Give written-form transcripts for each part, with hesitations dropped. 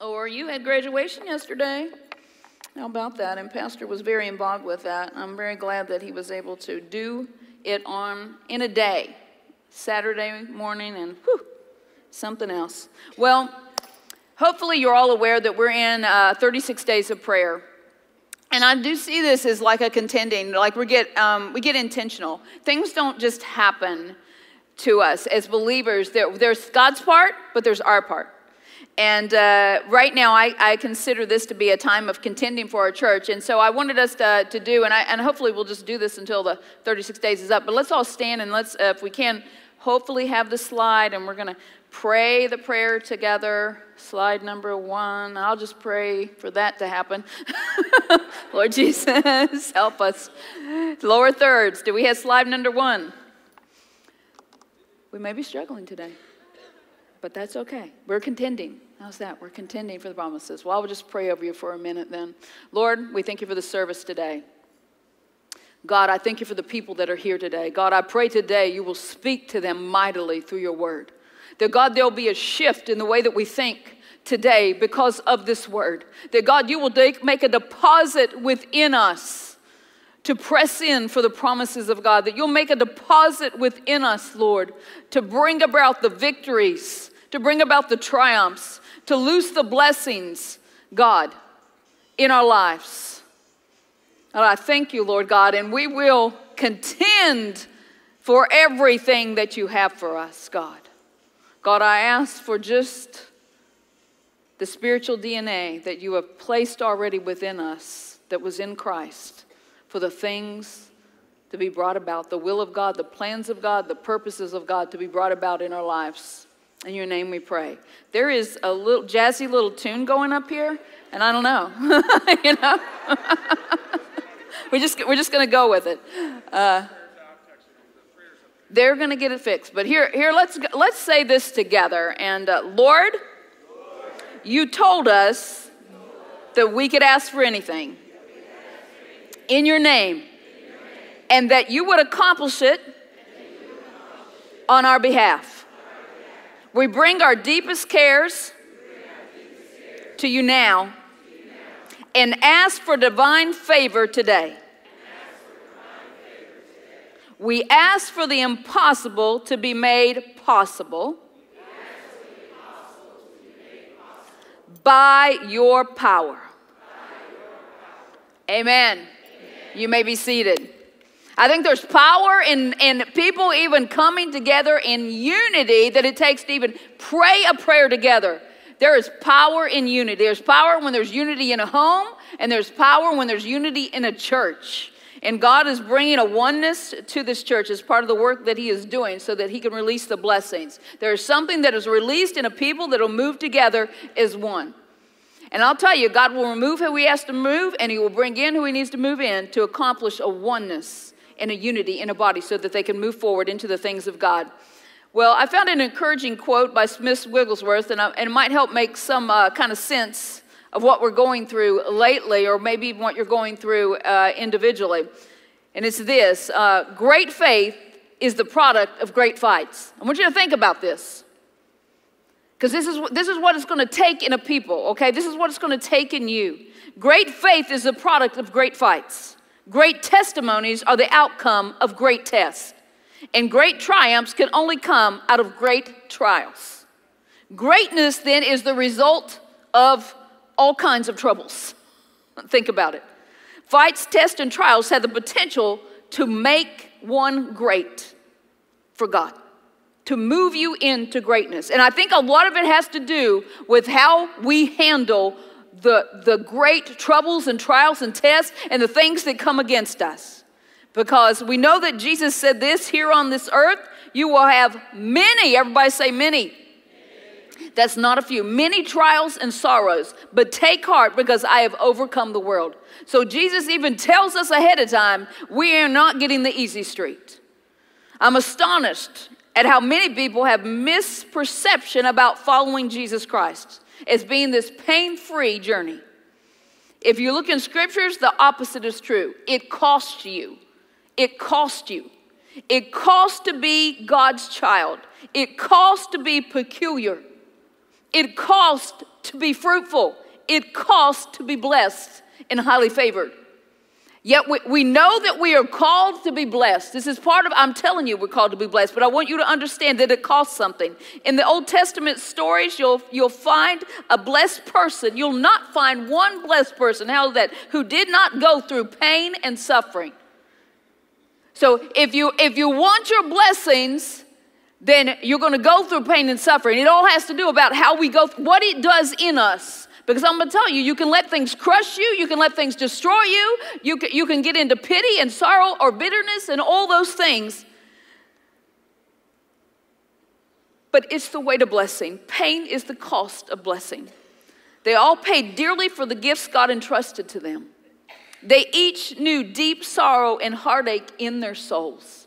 or you had graduation yesterday. How about that? And Pastor was very involved with that. I'm very glad that he was able to do it in a day, Saturday morning, and whew, something else. Well, hopefully you're all aware that we're in 36 days of prayer. And I do see this as like a contending, like we get intentional. Things don't just happen to us as believers. There's God's part, but there's our part. And right now, I consider this to be a time of contending for our church. And so I wanted us to do, and hopefully we'll just do this until the 36 days is up. But let's all stand and let's, if we can, hopefully have the slide. And we're going to pray the prayer together. Slide number one. I'll just pray for that to happen. Lord Jesus, help us. Lower thirds. Do we have slide number one? We may be struggling today. But that's okay. We're contending. How's that? We're contending for the promises. Well, I will just pray over you for a minute then. Lord, we thank you for the service today. God, I thank you for the people that are here today. God, I pray today you will speak to them mightily through your word. That, God, there'll be a shift in the way that we think today because of this word. That, God, you will make a deposit within us to press in for the promises of God. That you'll make a deposit within us, Lord, to bring about the victories, to bring about the triumphs, to loose the blessings, God, in our lives. And I thank you, Lord God, and we will contend for everything that you have for us, God. God, I ask for just the spiritual DNA that you have placed already within us that was in Christ for the things to be brought about, the will of God, the plans of God, the purposes of God to be brought about in our lives. In your name we pray. There is a little jazzy little tune going up here, and I don't know. You know? we're just going to go with it. They're going to get it fixed. But here let's say this together. And Lord, you told us that we could ask for anything in your name, and that you would accomplish it on our behalf. We bring our deepest cares to you now and ask for divine favor today. We ask for the impossible to be made possible by your power. Amen. You may be seated. I think there's power in people even coming together in unity that it takes to even pray a prayer together. There is power in unity. There's power when there's unity in a home, and there's power when there's unity in a church. And God is bringing a oneness to this church as part of the work that he is doing so that he can release the blessings. There is something that is released in a people that will move together as one. And I'll tell you, God will remove who he has to move, and he will bring in who he needs to move in to accomplish a oneness and a unity in a body so that they can move forward into the things of God. Well, I found an encouraging quote by Smith Wigglesworth, and it might help make some kind of sense of what we're going through lately, or maybe even what you're going through individually. And it's this, great faith is the product of great fights. I want you to think about this, because this is what it's going to take in a people, okay? This is what it's going to take in you. Great faith is the product of great fights. Great testimonies are the outcome of great tests. And great triumphs can only come out of great trials. Greatness, then, is the result of all kinds of troubles. Think about it. Fights, tests, and trials have the potential to make one great for God, to move you into greatness. And I think a lot of it has to do with how we handle the great troubles and trials and tests and the things that come against us. Because we know that Jesus said this, here on this earth, you will have many, everybody say many. Many. That's not a few. Many trials and sorrows, but take heart because I have overcome the world. So Jesus even tells us ahead of time, we are not getting the easy street. I'm astonished at how many people have misperception about following Jesus Christ as being this pain-free journey. If you look in scriptures, the opposite is true. It costs you. It costs you. It costs to be God's child. It costs to be peculiar. It cost to be fruitful. It cost to be blessed and highly favored. Yet we know that we are called to be blessed. This is part of, I'm telling you, we're called to be blessed, but I want you to understand that it costs something. In the Old Testament stories, you'll find a blessed person. You'll not find one blessed person, how is that, who did not go through pain and suffering. So if you want your blessings, then you're going to go through pain and suffering. It all has to do about how we go, what it does in us. Because I'm going to tell you, you can let things crush you. You can let things destroy you. You can get into pity and sorrow or bitterness and all those things. But it's the way to blessing. Pain is the cost of blessing. They all paid dearly for the gifts God entrusted to them. They each knew deep sorrow and heartache in their souls.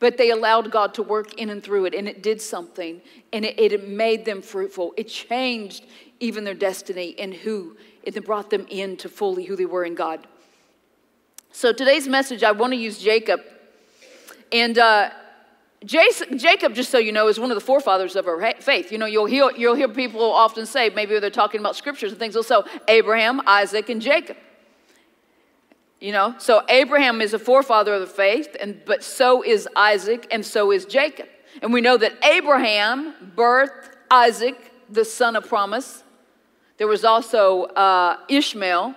But they allowed God to work in and through it, and it did something, and it made them fruitful. It changed even their destiny and who, it brought them into fully who they were in God. So today's message, I want to use Jacob. And Jacob, just so you know, is one of the forefathers of our faith. You know, you'll hear people often say, maybe they're talking about scriptures and things, they'll say Abraham, Isaac, and Jacob. You know, so Abraham is a forefather of the faith, but so is Isaac and so is Jacob. And we know that Abraham birthed Isaac, the son of promise. There was also Ishmael,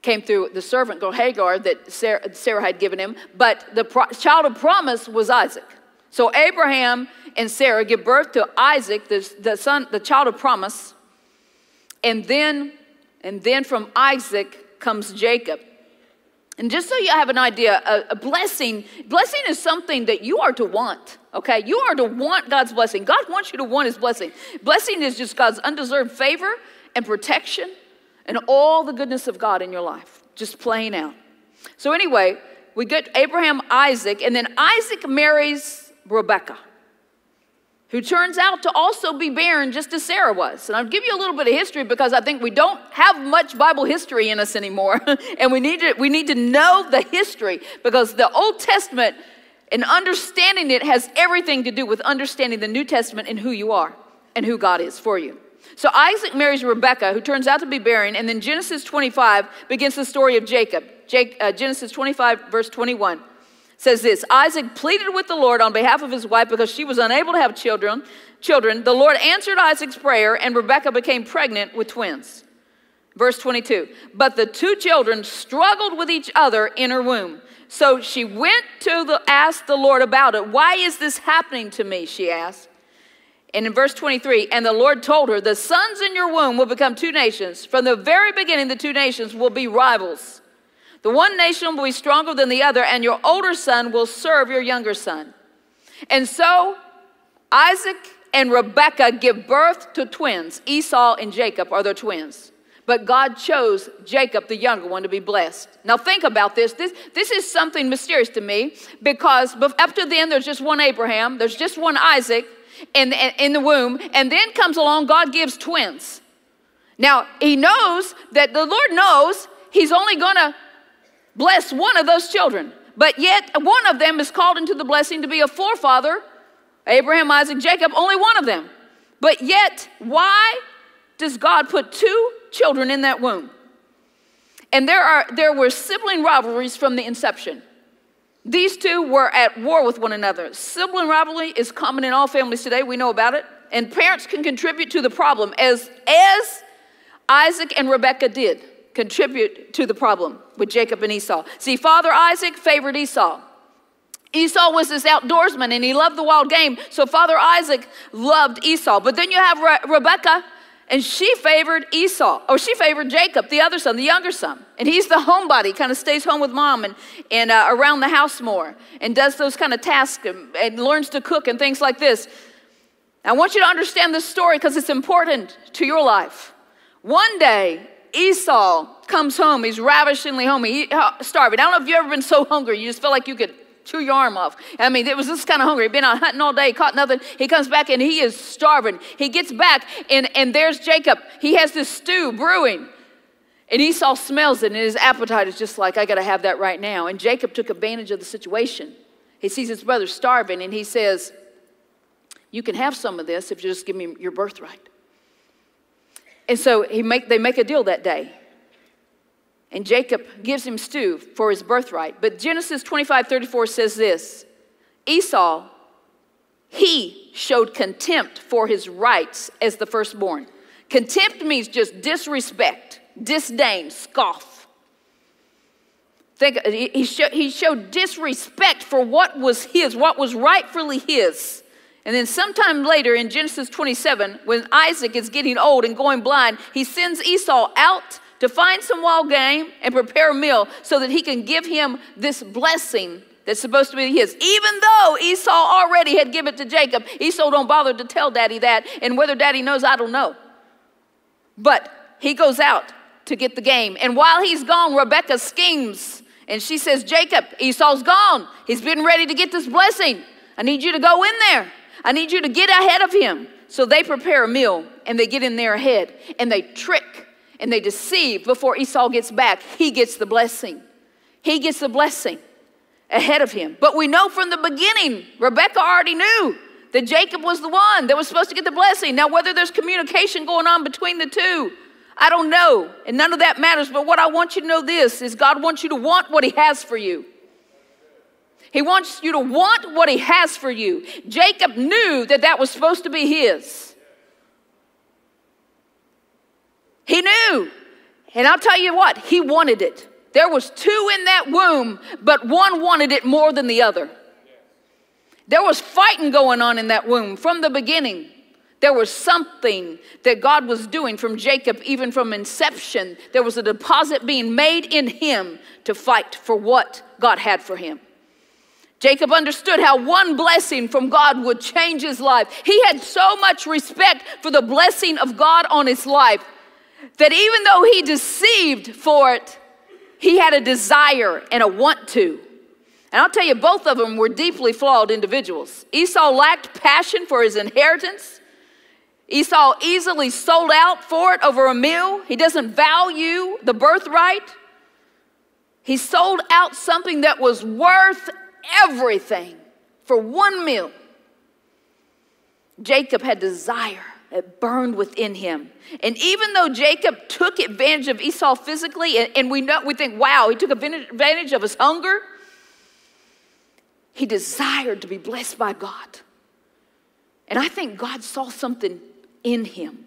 came through the servant girl Hagar that Sarah had given him. But the child of promise was Isaac. So Abraham and Sarah give birth to Isaac, the child of promise. And then from Isaac comes Jacob. And just so you have an idea, a blessing is something that you are to want, okay? You are to want God's blessing. God wants you to want his blessing. Blessing is just God's undeserved favor and protection and all the goodness of God in your life, just playing out. So anyway, we get Abraham, Isaac, and then Isaac marries Rebekah, who turns out to also be barren just as Sarah was. And I'll give you a little bit of history because I think we don't have much Bible history in us anymore. And we need to know the history because the Old Testament and understanding it has everything to do with understanding the New Testament and who you are and who God is for you. So Isaac marries Rebekah, who turns out to be barren, and then Genesis 25 begins the story of Jacob. Genesis 25, verse 21. Says this, Isaac pleaded with the Lord on behalf of his wife because she was unable to have children. The Lord answered Isaac's prayer, and Rebekah became pregnant with twins. Verse 22, but the two children struggled with each other in her womb. So she went to ask the Lord about it. Why is this happening to me, she asked. And in verse 23, and the Lord told her, the sons in your womb will become two nations. From the very beginning, the two nations will be rivals. The one nation will be stronger than the other, and your older son will serve your younger son. And so Isaac and Rebekah give birth to twins. Esau and Jacob are their twins. But God chose Jacob, the younger one, to be blessed. Now think about this. This is something mysterious to me because up to then there's just one Abraham. There's just one Isaac in the womb. And then comes along, God gives twins. Now he knows that the Lord knows he's only going to bless one of those children, but yet one of them is called into the blessing to be a forefather, Abraham, Isaac, Jacob, only one of them. But yet, why does God put two children in that womb? And there were sibling rivalries from the inception. These two were at war with one another. Sibling rivalry is common in all families today. We know about it. And parents can contribute to the problem as Isaac and Rebekah did. Contribute to the problem with Jacob and Esau. See, Father Isaac favored Esau. Esau was this outdoorsman, and he loved the wild game, so Father Isaac loved Esau. But then you have Rebekah, and she favored Esau. Or she favored Jacob, the other son, the younger son. And he's the homebody, kind of stays home with mom and around the house more, and does those kind of tasks and learns to cook and things like this. I want you to understand this story because it's important to your life. One day, Esau comes home. He's ravishingly starving. I don't know if you've ever been so hungry. You just feel like you could chew your arm off. I mean, it was this kind of hungry. He'd been out hunting all day, caught nothing. He comes back, and he is starving. He gets back, and there's Jacob. He has this stew brewing. And Esau smells it, and his appetite is just like, I got to have that right now. And Jacob took advantage of the situation. He sees his brother starving, and he says, you can have some of this if you just give me your birthright. And so they make a deal that day. And Jacob gives him stew for his birthright. But Genesis 25:34 says this, Esau, he showed contempt for his rights as the firstborn. Contempt means just disrespect, disdain, scoff. He showed disrespect for what was his, what was rightfully his. And then sometime later in Genesis 27, when Isaac is getting old and going blind, he sends Esau out to find some wild game and prepare a meal so that he can give him this blessing that's supposed to be his. Even though Esau already had given it to Jacob, Esau don't bother to tell Daddy that, and whether Daddy knows, I don't know. But he goes out to get the game. And while he's gone, Rebekah schemes, and she says, Jacob, Esau's gone. He's been ready to get this blessing. I need you to go in there. I need you to get ahead of him. So they prepare a meal, and they get in there ahead, and they trick, and they deceive. Before Esau gets back, he gets the blessing. He gets the blessing ahead of him. But we know from the beginning, Rebekah already knew that Jacob was the one that was supposed to get the blessing. Now, whether there's communication going on between the two, I don't know, and none of that matters. But what I want you to know this is God wants you to want what he has for you. He wants you to want what he has for you. Jacob knew that that was supposed to be his. He knew, and I'll tell you what, he wanted it. There was two in that womb, but one wanted it more than the other. There was fighting going on in that womb from the beginning. There was something that God was doing from Jacob, even from inception. There was a deposit being made in him to fight for what God had for him. Jacob understood how one blessing from God would change his life. He had so much respect for the blessing of God on his life that even though he deceived for it, he had a desire and a want to. And I'll tell you, both of them were deeply flawed individuals. Esau lacked passion for his inheritance. Esau easily sold out for it over a meal. He doesn't value the birthright. He sold out something that was worth everything for one meal. Jacob had desire. It burned within him. And even though Jacob took advantage of Esau physically, and we think, wow, he took advantage of his hunger, he desired to be blessed by God. And I think God saw something in him.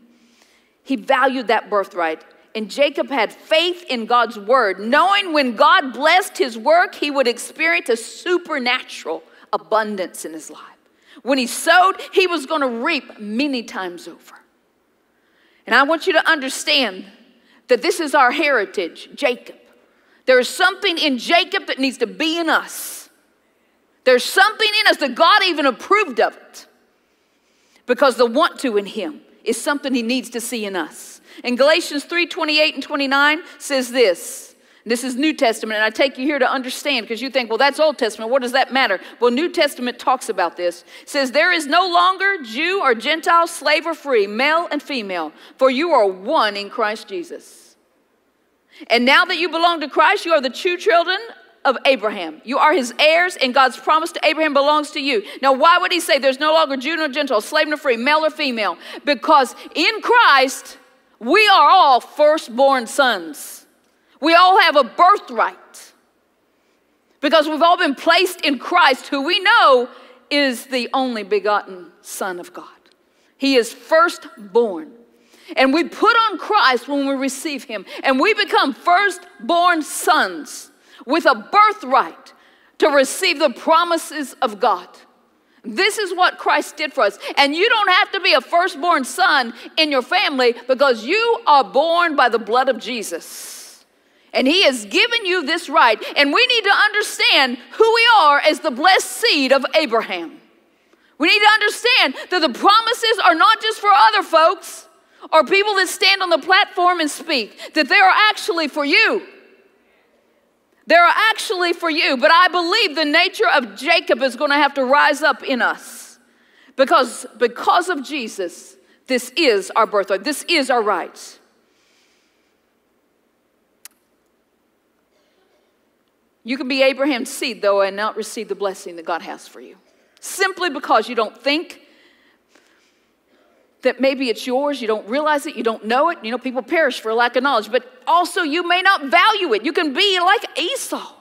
He valued that birthright. And Jacob had faith in God's word, knowing when God blessed his work, he would experience a supernatural abundance in his life. When he sowed, he was going to reap many times over. And I want you to understand that this is our heritage, Jacob. There is something in Jacob that needs to be in us. There's something in us that God even approved of it, because the want to in him is something he needs to see in us. And Galatians 3:28 and 29 says this. This is New Testament, and I take you here to understand, because you think, well, that's Old Testament. What does that matter? Well, New Testament talks about this. It says, there is no longer Jew or Gentile, slave or free, male and female, for you are one in Christ Jesus. And now that you belong to Christ, you are the true children of Abraham. You are his heirs, and God's promise to Abraham belongs to you. Now, why would he say there's no longer Jew nor Gentile, slave nor free, male or female? Because in Christ, we are all firstborn sons. We all have a birthright because we've all been placed in Christ, who we know is the only begotten Son of God. He is firstborn. And we put on Christ when we receive him, and we become firstborn sons with a birthright to receive the promises of God. This is what Christ did for us. And you don't have to be a firstborn son in your family, because you are born by the blood of Jesus. And he has given you this right. And we need to understand who we are as the blessed seed of Abraham. We need to understand that the promises are not just for other folks or people that stand on the platform and speak, that they are actually for you. They are actually for you. But I believe the nature of Jacob is going to have to rise up in us, because of Jesus, this is our birthright. This is our right. You can be Abraham's seed, though, and not receive the blessing that God has for you, simply because you don't think that maybe it's yours, you don't realize it, you don't know it, you know, people perish for a lack of knowledge, but also you may not value it. You can be like Esau.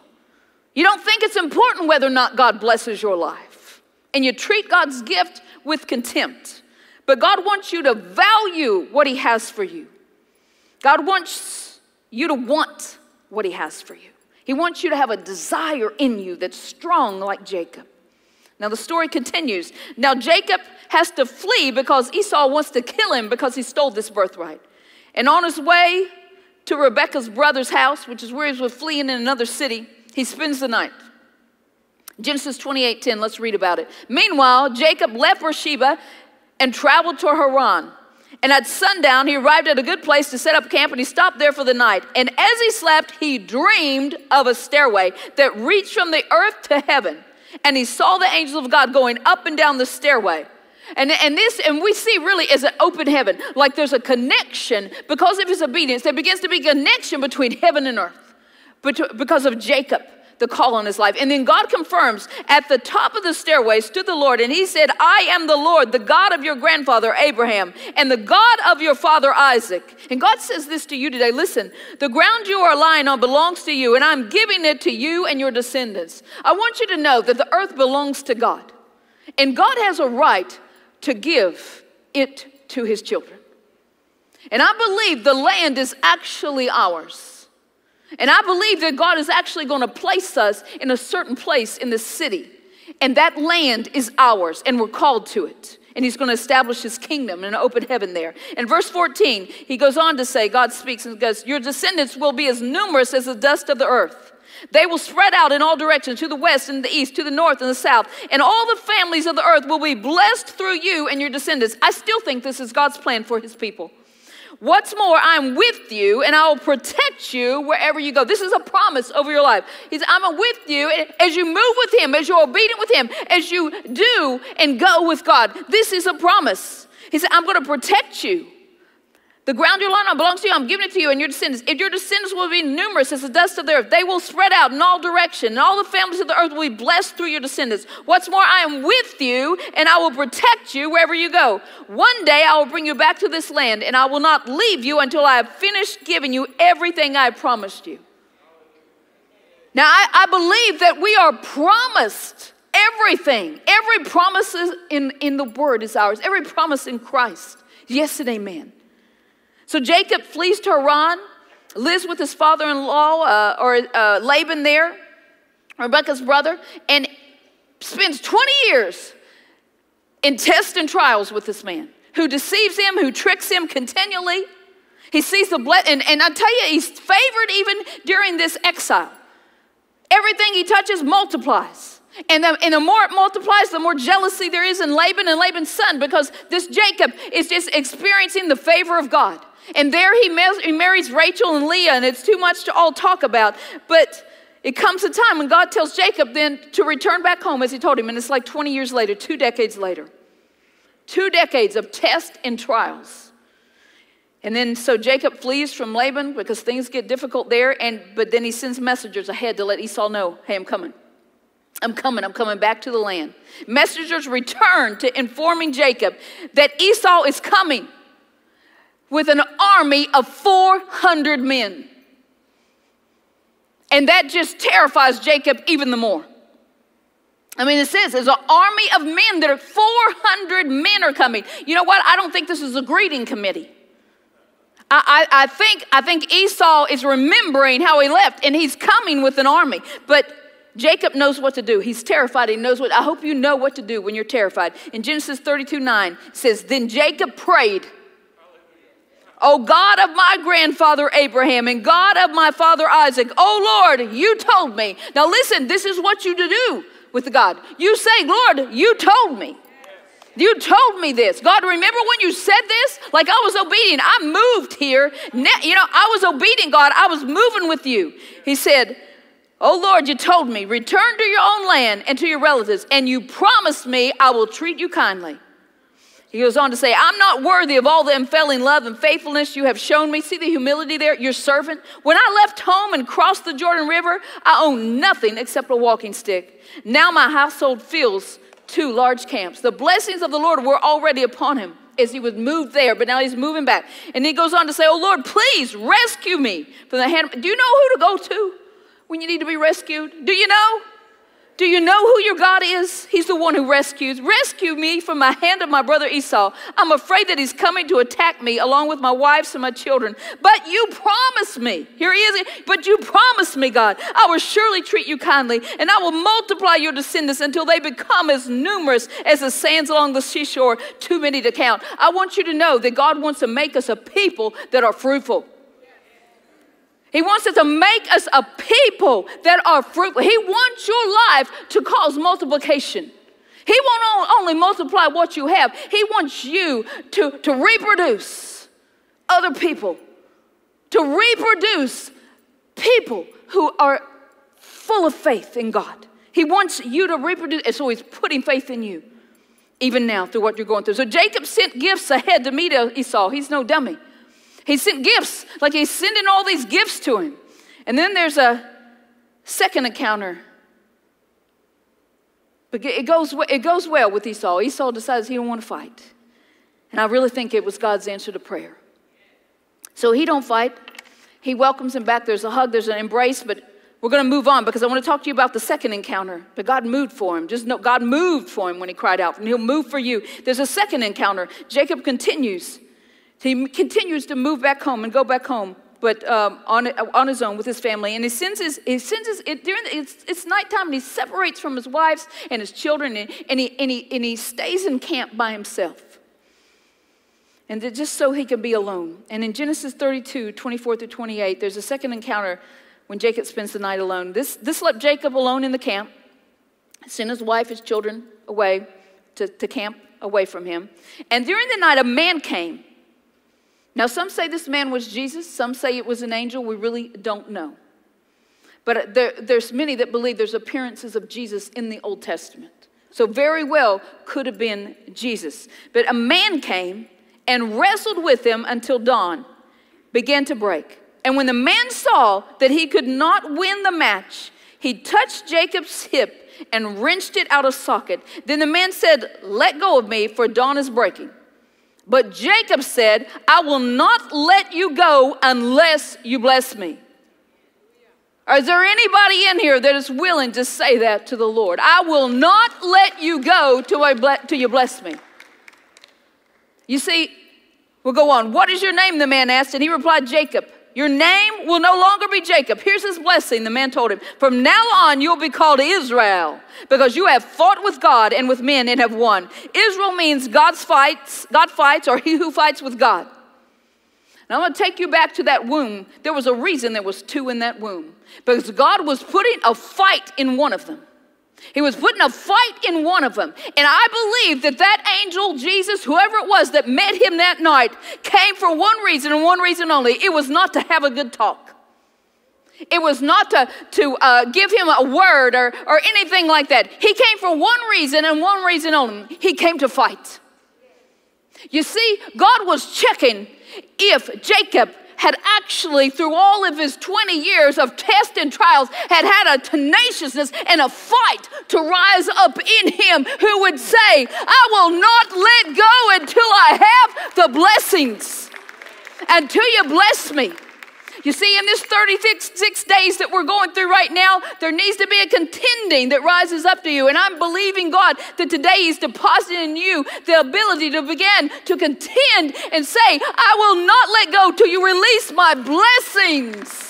You don't think it's important whether or not God blesses your life, and you treat God's gift with contempt. But God wants you to value what he has for you. God wants you to want what he has for you. He wants you to have a desire in you that's strong like Jacob. Now the story continues. Now Jacob has to flee because Esau wants to kill him because he stole this birthright. And on his way to Rebekah's brother's house, which is where he was fleeing in another city, he spends the night. Genesis 28:10, let's read about it. Meanwhile, Jacob left Beersheba and traveled to Haran. And at sundown, he arrived at a good place to set up camp, and he stopped there for the night. And as he slept, he dreamed of a stairway that reached from the earth to heaven. And he saw the angels of God going up and down the stairway. And we see really is an open heaven, like there's a connection. Because of his obedience, there begins to be a connection between heaven and earth, but because of Jacob, the call on his life. And then God confirms, at the top of the stairway stood the Lord, and he said, I am the Lord, the God of your grandfather Abraham, and the God of your father Isaac. And God says this to you today, listen, the ground you are lying on belongs to you, and I'm giving it to you and your descendants. I want you to know that the earth belongs to God, and God has a right to give it to his children. And I believe the land is actually ours. And I believe that God is actually going to place us in a certain place in this city. And that land is ours, and we're called to it. And he's going to establish his kingdom in an open heaven there. In verse 14, he goes on to say, God speaks and goes, your descendants will be as numerous as the dust of the earth. They will spread out in all directions, to the west and the east, to the north and the south. And all the families of the earth will be blessed through you and your descendants. I still think this is God's plan for his people. What's more, I'm with you, and I will protect you wherever you go. This is a promise over your life. He says, I'm with you, and as you move with him, as you're obedient with him, as you do and go with God. This is a promise. He said, I'm going to protect you. The ground you're lying on belongs to you. I'm giving it to you and your descendants. If your descendants will be numerous as the dust of the earth, they will spread out in all directions, and all the families of the earth will be blessed through your descendants. What's more, I am with you, and I will protect you wherever you go. One day I will bring you back to this land, and I will not leave you until I have finished giving you everything I promised you. Now, I believe that we are promised everything. Every promise in the Word is ours. Every promise in Christ. Yes and amen. So Jacob flees to Haran, lives with his father-in-law, Laban there, Rebekah's brother, and spends 20 years in tests and trials with this man, who deceives him, who tricks him continually. He sees the blessing, and I tell you, he's favored even during this exile. Everything he touches multiplies. And the more it multiplies, the more jealousy there is in Laban and Laban's son, because this Jacob is just experiencing the favor of God. And there he marries Rachel and Leah, and it's too much to all talk about. But it comes a time when God tells Jacob then to return back home as he told him. And it's like 20 years later, 2 decades later. 2 decades of tests and trials. And then so Jacob flees from Laban because things get difficult there. But then he sends messengers ahead to let Esau know, hey, I'm coming. I'm coming back to the land. Messengers return to informing Jacob that Esau is coming with an army of 400 men. And that just terrifies Jacob even the more. I mean, it says there's an army of men that are 400 men are coming. You know what? I don't think this is a greeting committee. I think Esau is remembering how he left, and he's coming with an army. But Jacob knows what to do. He's terrified. He knows what. I hope you know what to do when you're terrified. In Genesis 32:9, it says, then Jacob prayed, O God of my grandfather Abraham and God of my father Isaac, O Lord, you told me. Now listen, this is what you do with God. You say, Lord, you told me. You told me this. God, remember when you said this? Like, I was obedient. I moved here. You know, I was obedient, God. I was moving with you. He said, O Lord, you told me, return to your own land and to your relatives, and you promised me I will treat you kindly. He goes on to say, I'm not worthy of all the unfailing love and faithfulness you have shown me. See the humility there, your servant? When I left home and crossed the Jordan River, I owned nothing except a walking stick. Now my household fills 2 large camps. The blessings of the Lord were already upon him. as he was moved there, but now he's moving back. And he goes on to say, oh, Lord, please rescue me from the hand of... Do you know who to go to when you need to be rescued? Do you know? Do you know who your God is? He's the one who rescues. Rescue me from the hand of my brother Esau. I'm afraid that he's coming to attack me along with my wives and my children. But you promised me. Here he is. But you promised me, God, I will surely treat you kindly, and I will multiply your descendants until they become as numerous as the sands along the seashore, too many to count. I want you to know that God wants to make us a people that are fruitful. He wants us to make us a people that are fruitful. He wants your life to cause multiplication. He won't only multiply what you have. He wants you to reproduce other people, to reproduce people who are full of faith in God. He wants you to reproduce, and so he's putting faith in you, even now through what you're going through. So Jacob sent gifts ahead to meet Esau. He's no dummy. He sent gifts, like he's sending all these gifts to him. And then there's a second encounter. But it goes well with Esau. Esau decides he don't want to fight. And I really think it was God's answer to prayer. So he don't fight. He welcomes him back. There's a hug. There's an embrace. But we're going to move on because I want to talk to you about the second encounter. But God moved for him. Just know God moved for him when he cried out. And he'll move for you. There's a second encounter. Jacob continues. He continues to move back home and go back home, but on his own with his family. And it's nighttime, and he separates from his wives and his children, and he stays in camp by himself, and just so he can be alone. And in Genesis 32, 24 through 28, there's a second encounter when Jacob spends the night alone. This left Jacob alone in the camp, sent his wife, his children away to camp away from him. And during the night, a man came. Now, some say this man was Jesus. Some say it was an angel. We really don't know. But there's many that believe there's appearances of Jesus in the Old Testament. So very well could have been Jesus. But a man came and wrestled with him until dawn began to break. And when the man saw that he could not win the match, he touched Jacob's hip and wrenched it out of socket. Then the man said, "Let go of me, for dawn is breaking." But Jacob said, "I will not let you go unless you bless me." Is there anybody in here that is willing to say that to the Lord? I will not let you go till you bless me. You see, we'll go on. "What is your name?" the man asked, and he replied, "Jacob." "Your name will no longer be Jacob." Here's his blessing, the man told him. "From now on, you'll be called Israel, because you have fought with God and with men and have won." Israel means God fights, or he who fights with God. And I'm going to take you back to that womb. There was a reason there was two in that womb, because God was putting a fight in one of them. He was putting a fight in one of them. And I believe that angel, Jesus, whoever it was that met him that night, came for one reason and one reason only. It was not to have a good talk. It was not to give him a word or anything like that. He came for one reason and one reason only. He came to fight. You see, God was checking if Jacob had actually, through all of his 20 years of tests and trials, had a tenaciousness and a fight to rise up in him who would say, "I will not let go until I have the blessings, until you bless me." You see, in this 36 days that we're going through right now, there needs to be a contending that rises up to you. And I'm believing, God, that today he's depositing in you the ability to begin to contend and say, "I will not let go till you release my blessings."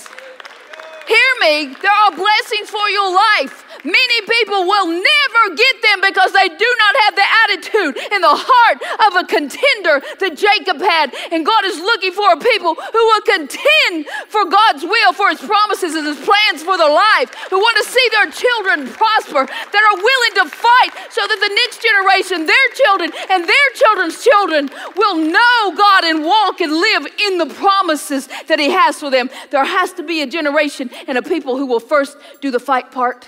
Hear me, there are blessings for your life. Many people will never get them because they do not have the attitude and the heart of a contender that Jacob had. And God is looking for a people who will contend for God's will, for his promises and his plans for their life, who want to see their children prosper, that are willing to fight so that the next generation, their children and their children's children, will know God and walk and live in the promises that he has for them. There has to be a generation and a people who will first do the fight part.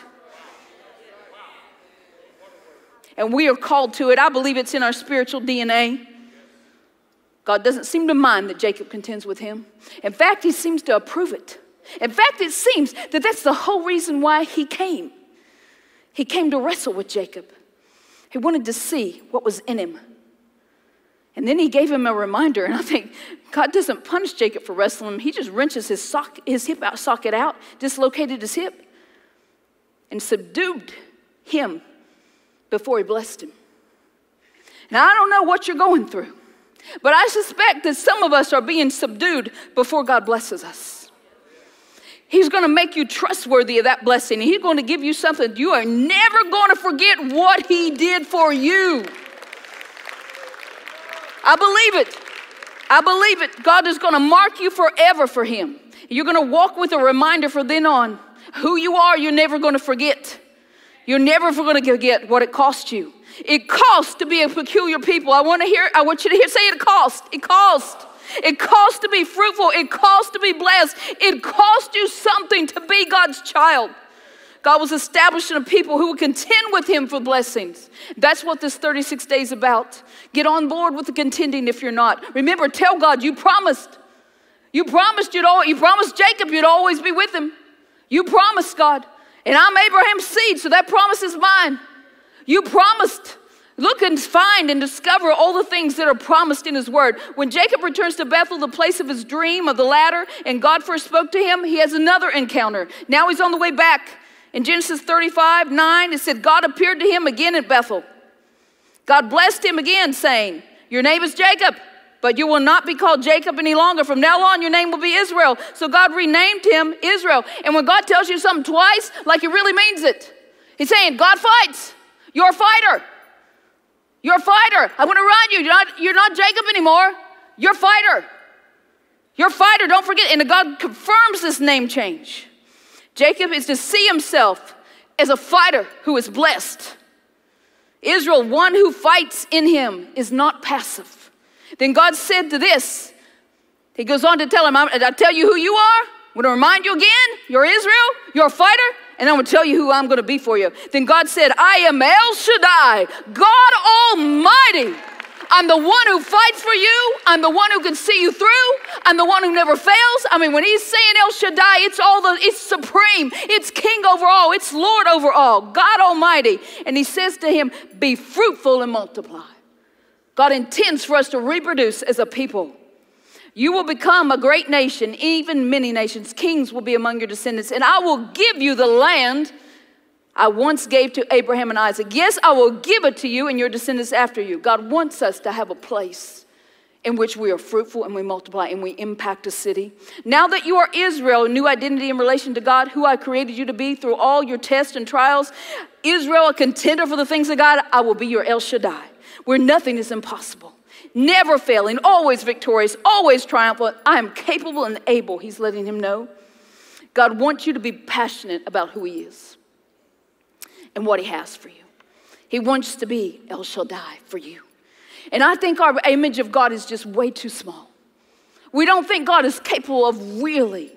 And we are called to it. I believe it's in our spiritual DNA. God doesn't seem to mind that Jacob contends with him. In fact, he seems to approve it. In fact, it seems that that's the whole reason why he came. He came to wrestle with Jacob. He wanted to see what was in him. And then he gave him a reminder, and I think God doesn't punish Jacob for wrestling him. He just wrenches his hip socket out, dislocated his hip, and subdued him before he blessed him. Now, I don't know what you're going through, but I suspect that some of us are being subdued before God blesses us. He's going to make you trustworthy of that blessing. He's going to give you something. You are never going to forget what he did for you. I believe it. I believe it. God is going to mark you forever for him. You're going to walk with a reminder from then on. Who you are, you're never going to forget. You're never going to forget what it cost you. It costs to be a peculiar people. I want you to hear, say it cost. It cost. It costs to be fruitful. It costs to be blessed. It cost you something to be God's child. God was establishing a people who would contend with him for blessings. That's what this 36 days is about. Get on board with the contending if you're not. Remember, tell God you promised. You promised Jacob you'd always be with him. You promised, God. And I'm Abraham's seed, so that promise is mine. You promised. Look and find and discover all the things that are promised in his word. When Jacob returns to Bethel, the place of his dream of the ladder, and God first spoke to him, he has another encounter. Now he's on the way back. In Genesis 35:9, it said, God appeared to him again at Bethel. God blessed him again, saying, your name is Jacob, but you will not be called Jacob any longer. From now on, your name will be Israel. So God renamed him Israel. And when God tells you something twice, like he really means it, he's saying, God fights. You're a fighter. You're a fighter. I want to remind you, you're not Jacob anymore. You're a fighter. You're a fighter. Don't forget. And God confirms this name change. Jacob is to see himself as a fighter who is blessed. Israel, one who fights in him, is not passive. Then God said to this, he goes on to tell him, I tell you who you are. I'm going to remind you again, you're Israel, you're a fighter, and I'm going to tell you who I'm going to be for you. Then God said, I am El Shaddai, God Almighty. I'm the one who fights for you. I'm the one who can see you through. I'm the one who never fails. I mean, when he's saying El Shaddai, it's supreme. It's king over all. It's Lord over all. God Almighty. And he says to him, be fruitful and multiply. God intends for us to reproduce as a people. You will become a great nation, even many nations. Kings will be among your descendants. And I will give you the land I once gave to Abraham and Isaac. Yes, I will give it to you and your descendants after you. God wants us to have a place in which we are fruitful and we multiply and we impact a city. Now that you are Israel, a new identity in relation to God, who I created you to be through all your tests and trials, Israel, a contender for the things of God, I will be your El Shaddai, where nothing is impossible. Never failing, always victorious, always triumphant. I am capable and able, he's letting him know. God wants you to be passionate about who he is and what he has for you. He wants to be El Shaddai for you. And I think our image of God is just way too small. We don't think God is capable of really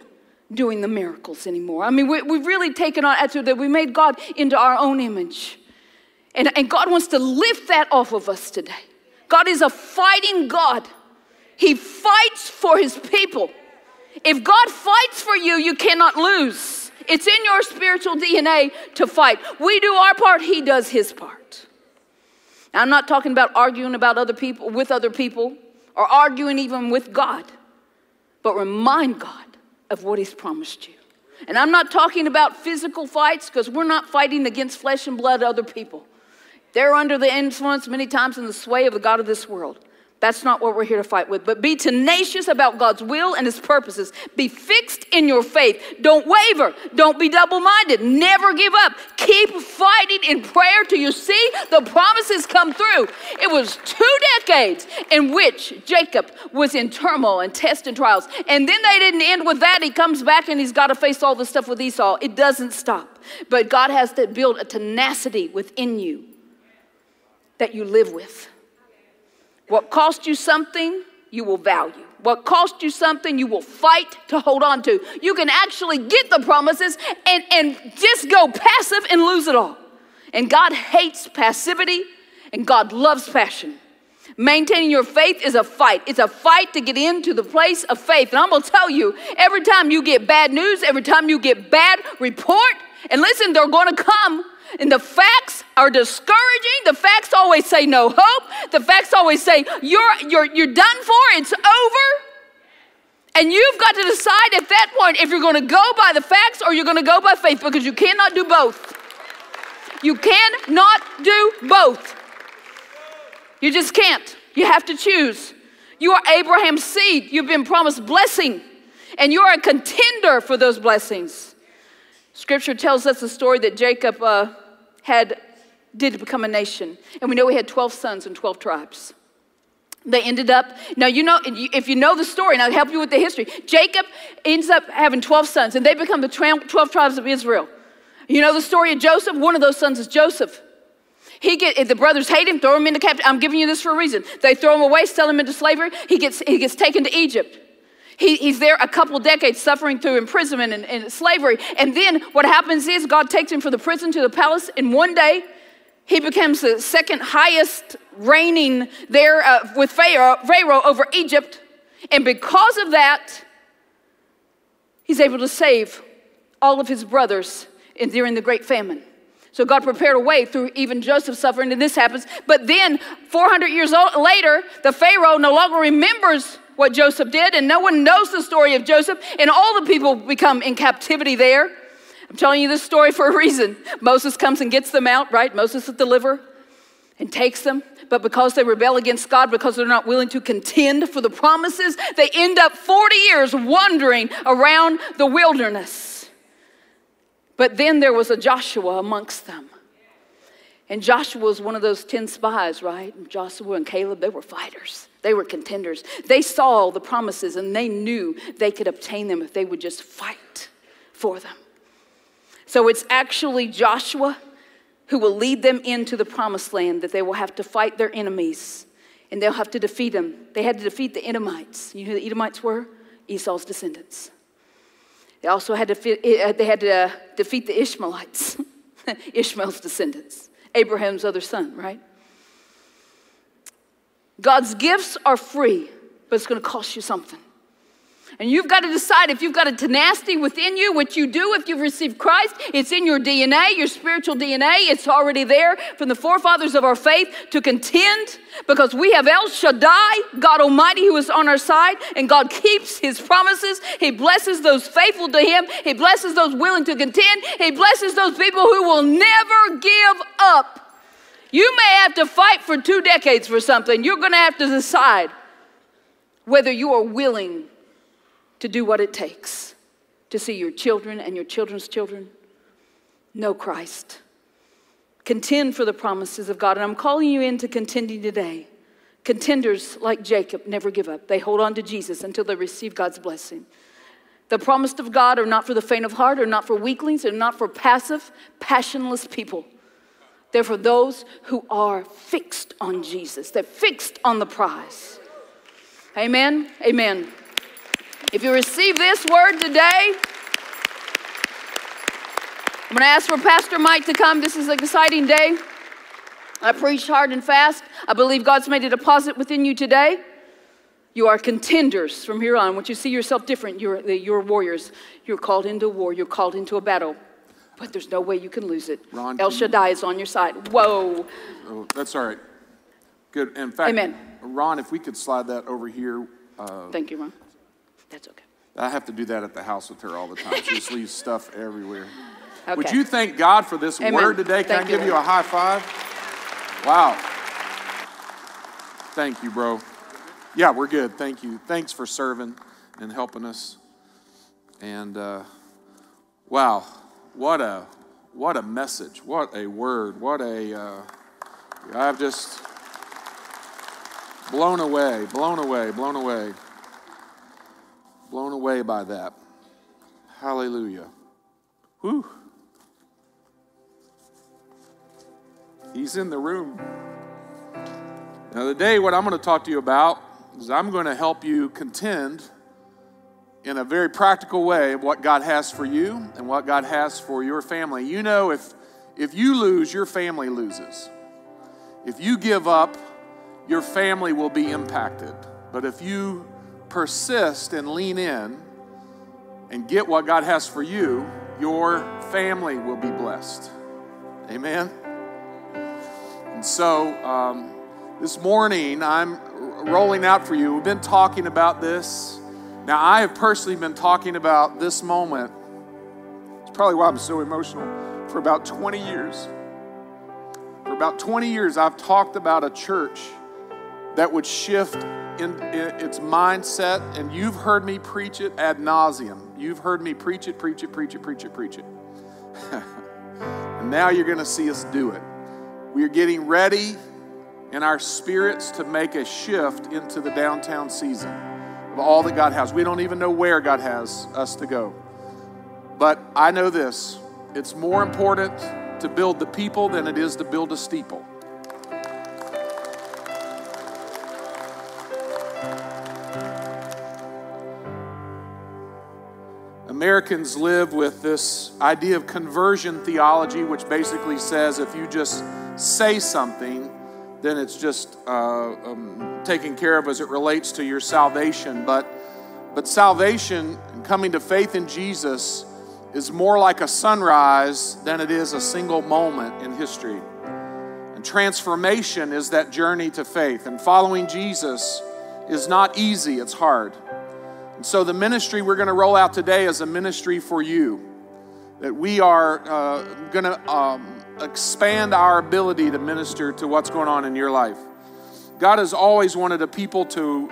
doing the miracles anymore. I mean, we've really taken on attitude that we made God into our own image. And God wants to lift that off of us today. God is a fighting God. He fights for his people. If God fights for you, you cannot lose. It's in your spiritual DNA to fight. We do our part, he does his part. Now, I'm not talking about arguing about other people or arguing even with God, but remind God of what he's promised you. And I'm not talking about physical fights, because we're not fighting against flesh and blood, other people. They're under the influence many times in the sway of the God of this world. That's not what we're here to fight with. But be tenacious about God's will and his purposes. Be fixed in your faith. Don't waver. Don't be double-minded. Never give up. Keep fighting in prayer till you see the promises come through. It was 2 decades in which Jacob was in turmoil and tests and trials. And then they didn't end with that. He comes back and he's got to face all this stuff with Esau. It doesn't stop. But God has to build a tenacity within you that you live with. What cost you something, you will value. What cost you something, you will fight to hold on to. You can actually get the promises and just go passive and lose it all. And God hates passivity, and God loves passion. Maintaining your faith is a fight. It's a fight to get into the place of faith. And I'm going to tell you, every time you get bad news, every time you get bad report, and listen, they're going to come. And the facts are discouraging. The facts always say no hope. The facts always say you're done for. It's over. And you've got to decide at that point if you're going to go by the facts or you're going to go by faith, because you cannot do both. You cannot do both. You just can't. You have to choose. You are Abraham's seed. You've been promised blessing, and you're a contender for those blessings. Scripture tells us the story that Jacob did become a nation. And we know he had 12 sons and 12 tribes. They ended up, now you know, if you know the story, and I'll help you with the history, Jacob ends up having 12 sons, and they become the 12 tribes of Israel. You know the story of Joseph? One of those sons is Joseph. The brothers hate him, throw him into captivity. I'm giving you this for a reason. They throw him away, sell him into slavery. He gets taken to Egypt. He's there a couple decades suffering through imprisonment and slavery. And then what happens is God takes him from the prison to the palace, and one day he becomes the second highest reigning there with Pharaoh over Egypt. And because of that, he's able to save all of his brothers during the great famine. So God prepared a way through even Joseph's suffering, and this happens. But then 400 years later, the Pharaoh no longer remembers what Joseph did, and no one knows the story of Joseph, and all the people become in captivity there. I'm telling you this story for a reason. Moses comes and gets them out, right? Moses the deliverer, and takes them. But because they rebel against God, because they're not willing to contend for the promises, they end up 40 years wandering around the wilderness. But then there was a Joshua amongst them. And Joshua was one of those 10 spies, right? Joshua and Caleb, they were fighters. They were contenders. They saw the promises, and they knew they could obtain them if they would just fight for them. So it's actually Joshua who will lead them into the promised land, that they will have to fight their enemies, and they'll have to defeat them. They had to defeat the Edomites. You know who the Edomites were? Esau's descendants. They also had to defeat the Ishmaelites, Ishmael's descendants, Abraham's other son, right? God's gifts are free, but it's going to cost you something. And you've got to decide if you've got a tenacity within you, which you do if you've received Christ. It's in your DNA, your spiritual DNA. It's already there from the forefathers of our faith to contend, because we have El Shaddai, God Almighty, who is on our side, and God keeps his promises. He blesses those faithful to him. He blesses those willing to contend. He blesses those people who will never give up. You may have to fight for 2 decades for something. You're going to have to decide whether you are willing to do what it takes to see your children and your children's children know Christ. Contend for the promises of God. And I'm calling you into contending today. Contenders like Jacob never give up. They hold on to Jesus until they receive God's blessing. The promises of God are not for the faint of heart, are not for weaklings, are not for passive, passionless people. They're for those who are fixed on Jesus. They're fixed on the prize. Amen? Amen. If you receive this word today, I'm going to ask for Pastor Mike to come. This is an exciting day. I preached hard and fast. I believe God's made a deposit within you today. You are contenders from here on. Once you see yourself different, you're warriors. You're called into war. You're called into a battle. But there's no way you can lose it. Ron, El Shaddai is on your side. Whoa. Oh, that's all right. Good. In fact, amen. Ron, if we could slide that over here. Thank you, Ron. That's okay. I have to do that at the house with her all the time. She just leaves stuff everywhere. Okay. Would you thank God for this amen. Word today? Can I give you a high five? Wow. Thank you, bro. Yeah, we're good. Thank you. Thanks for serving and helping us. And wow, what a message. What a word. What a, I've just blown away, blown away, blown away. Blown away by that. Hallelujah. Whew. He's in the room. Now today what I'm going to talk to you about is I'm going to help you contend in a very practical way what God has for you and what God has for your family. You know, if you lose, your family loses. If you give up, your family will be impacted. But if you persist and lean in and get what God has for you, your family will be blessed. Amen? And so this morning, I'm rolling out for you. We've been talking about this. Now, I have personally been talking about this moment. It's probably why I'm so emotional. For about 20 years. For about 20 years, I've talked about a church that would shift in its mindset, and you've heard me preach it ad nauseum. You've heard me preach it, preach it, preach it, preach it, preach it. And now you're going to see us do it. We are getting ready in our spirits to make a shift into the downtown season of all that God has. We don't even know where God has us to go. But I know this. It's more important to build the people than it is to build a steeple. Americans live with this idea of conversion theology, which basically says if you just say something, then it's just taken care of as it relates to your salvation. But salvation and coming to faith in Jesus is more like a sunrise than it is a single moment in history. And transformation is that journey to faith. And following Jesus is not easy, it's hard. And so the ministry we're going to roll out today is a ministry for you, that we are going to expand our ability to minister to what's going on in your life. God has always wanted a people to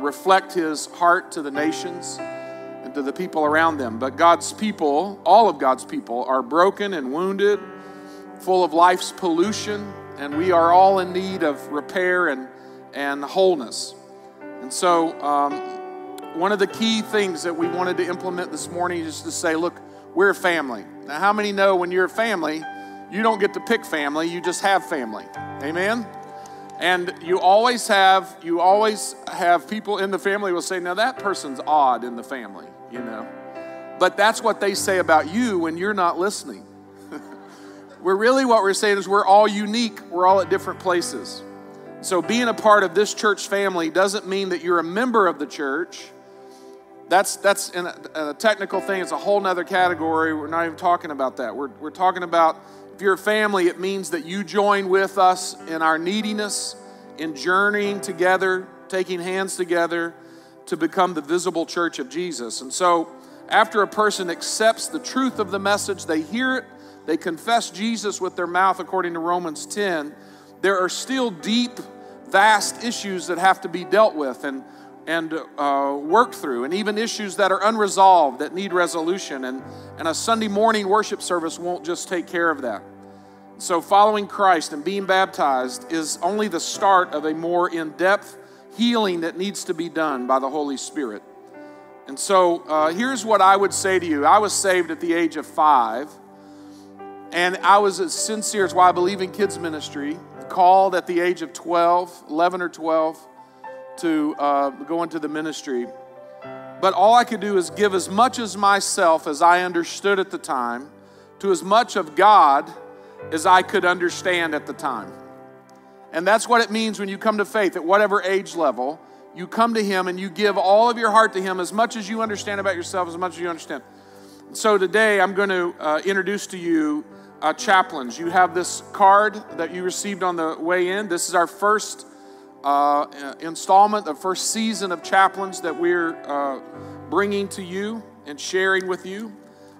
reflect his heart to the nations and to the people around them. But God's people, all of God's people, are broken and wounded, full of life's pollution, and we are all in need of repair and wholeness. And so one of the key things that we wanted to implement this morning is to say, look, we're a family. Now, how many know when you're a family, you don't get to pick family, you just have family. Amen? And you always have people in the family will say, now that person's odd in the family, you know. But that's what they say about you when you're not listening. We're really, what we're saying is we're all unique. We're all at different places. So being a part of this church family doesn't mean that you're a member of the church. That's a technical thing. It's a whole nother category. We're not even talking about that. We're talking about if you're a family, it means that you join with us in our neediness, in journeying together, taking hands together to become the visible church of Jesus. And so after a person accepts the truth of the message, they hear it, they confess Jesus with their mouth according to Romans 10, there are still deep, vast issues that have to be dealt with and work through, and even issues that are unresolved that need resolution, and a Sunday morning worship service won't just take care of that. So following Christ and being baptized is only the start of a more in-depth healing that needs to be done by the Holy Spirit. And so here's what I would say to you. I was saved at the age of 5, and I was as sincere as why I believe in kids ministry, called at the age of 11 or 12, to go into the ministry. But all I could do is give as much as myself as I understood at the time to as much of God as I could understand at the time. And that's what it means when you come to faith at whatever age level. You come to Him and you give all of your heart to Him as much as you understand about yourself, as much as you understand. So today I'm going to introduce to you chaplains. You have this card that you received on the way in. This is our first installment, the first season of chaplains that we're bringing to you and sharing with you.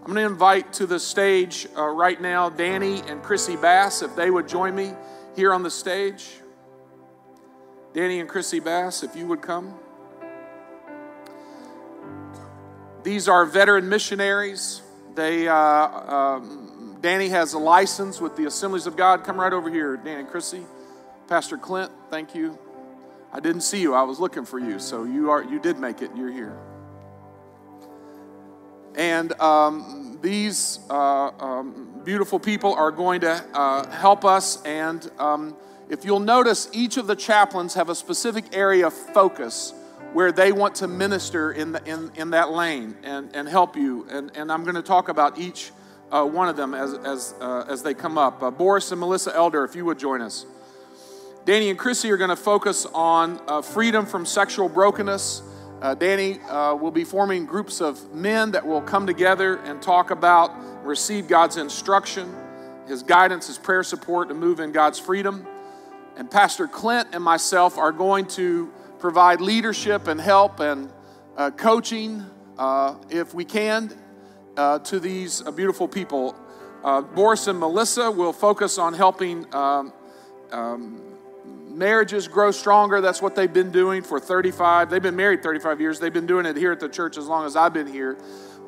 I'm going to invite to the stage right now Danny and Chrissy Bass, if they would join me here on the stage. Danny and Chrissy Bass, if you would come. These are veteran missionaries. They, Danny has a license with the Assemblies of God. Come right over here, Danny and Chrissy. Pastor Clint, thank you. I didn't see you. I was looking for you. So you did make it. You're here. And these beautiful people are going to help us. And if you'll notice, each of the chaplains have a specific area of focus where they want to minister in that lane and help you. And I'm going to talk about each one of them as they come up. Boris and Melissa Elder, if you would join us. Danny and Chrissy are going to focus on freedom from sexual brokenness. Danny will be forming groups of men that will come together and talk about, receive God's instruction, his guidance, his prayer support to move in God's freedom. And Pastor Clint and myself are going to provide leadership and help and coaching, if we can, to these beautiful people. Boris and Melissa will focus on helping marriages grow stronger. That's what they've been doing for 35. They've been married 35 years. They've been doing it here at the church as long as I've been here.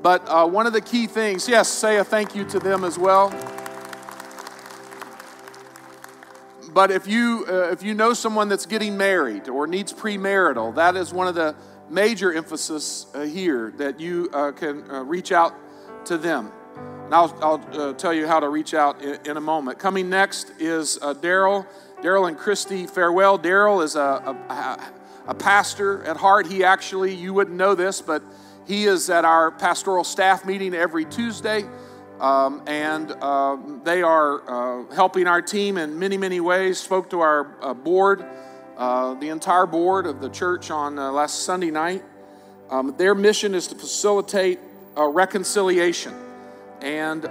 But one of the key things, yes, say a thank you to them as well. But if you know someone that's getting married or needs premarital, that is one of the major emphasis here, that you can reach out to them. And I'll tell you how to reach out in a moment. Coming next is Daryl. Daryl and Christy Farewell. Daryl is a pastor at heart. He actually, you wouldn't know this, but he is at our pastoral staff meeting every Tuesday, and they are helping our team in many, many ways. Spoke to our board, the entire board of the church on last Sunday night. Their mission is to facilitate reconciliation, and